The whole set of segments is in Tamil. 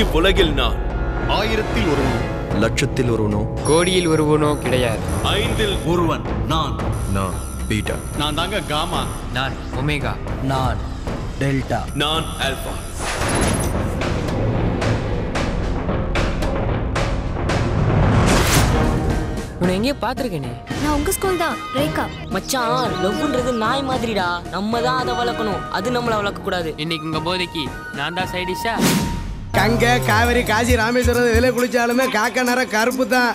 இவ்வுலகில் நான் 1000-இல் ஒருவன், 1,00,000-இல் ஒருவனோ, கோடியில் ஒருவனோ கிடையாது. 5-இல் ஒருவன் நான். நான் பீட்டா. நான் தாங்க காமா. நான் ஒமேகா. நான் டெல்டா. நான் ஆல்பா. உன்னை எங்கேயே பார்த்துருக்கேனே. நான் உங்க ஸ்கூல் தான் ரேகா. மச்சான், லவ்ன்றது நாய் மாதிரிடா. நம்ம தான் அதை வளர்க்கணும், அது நம்மளை வளர்க்க கூடாது. இன்னைக்கு உங்க போதைக்கு நான் தான் சைடிஷா. கங்க, காவிரி, காசி, ராமேஸ்வரம் வெளியே குளிச்சாலுமே காக்கா நேரம் கருப்பு தான்.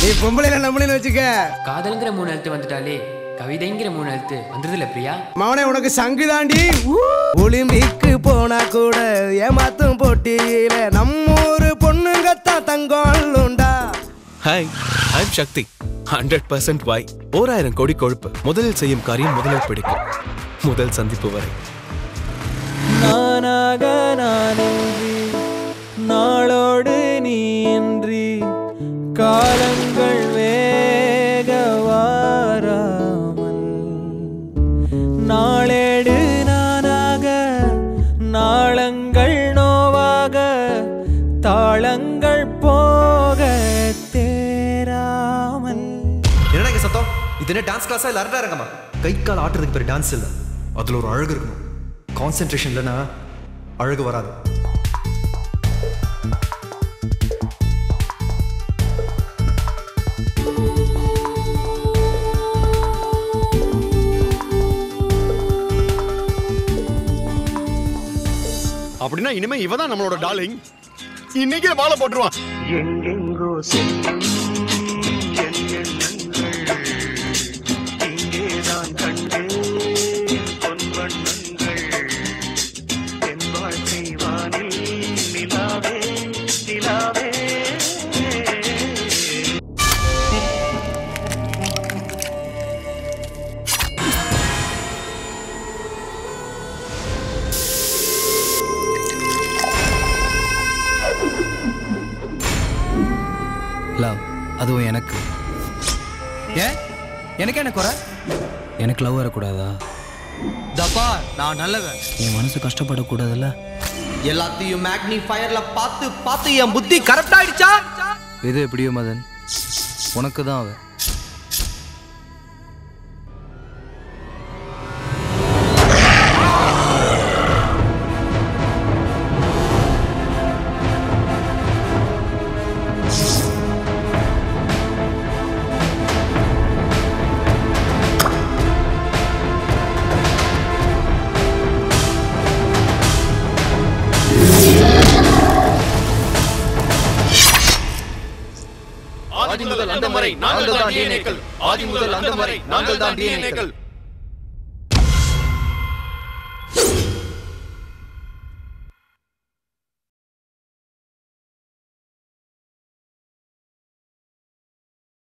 நீ பொம்பளையில நம்மளின்னு வச்சுக்க. காதல்ங்கிற 3 எழுத்து வந்துட்டாலே கவிதைங்கிற 3 எழுத்து வந்ததுல பிரியா. மவனே உனக்கு சங்கு தாண்டி. ஒலிம்பிக்கு போனா கூட ஏமாத்தும் போட்டியில நம்ம ஊரு பொண்ணுங்கத்தான் தங்கம் உண்டா. Hi, I'm Shakti. 100% Y. 1000 கோடி கொழுப்பு. முதலில் செய்யும் காரியம் முதலில் பிடிக்கும். முதல் சந்திப்பு வரை நானாக நானின்றி, நாளோடு நீன்றி, காலங்கள் வேகவாராமல், நாளேடு நானாக, நாளங்கள் நோவாக, தாளங்கள் போக தேராமல். என்னடா சத்தம்? இது என்ன டான்ஸ் கிளாஸா இல்ல அரட்டை அரங்கமா? கை கால் ஆட்டுறதுக்கு பேர் டான்ஸ் இல்ல. அதுல ஒரு அழகு இருக்கணும். கான்சென்ட்ரேஷன் இல்லனா அழகு வராது. அப்படின்னா இனிமே இவதான் நம்மளோட டார்லிங். இன்னைக்கே வாழை போட்டுருவான். லவ், அதுவும் எனக்கு. ஏன் எனக்கு என்ன குறை? எனக்கு லவ் வரக்கூடாதா? தப்பா, நான் நல்லவன். என் மனசு கஷ்டப்படக்கூடாதுல்ல. எல்லாத்தையும் மேக்னிஃபயர்ல பார்த்து பார்த்து என் புத்தி கரெக்ட் ஆயிடுச்சா? இது எப்படியோ மதன், உனக்கு தான் அவன். ஆதி முதல் அந்த வரை நாங்கள் தான் டிஎன்ஏக்கள்.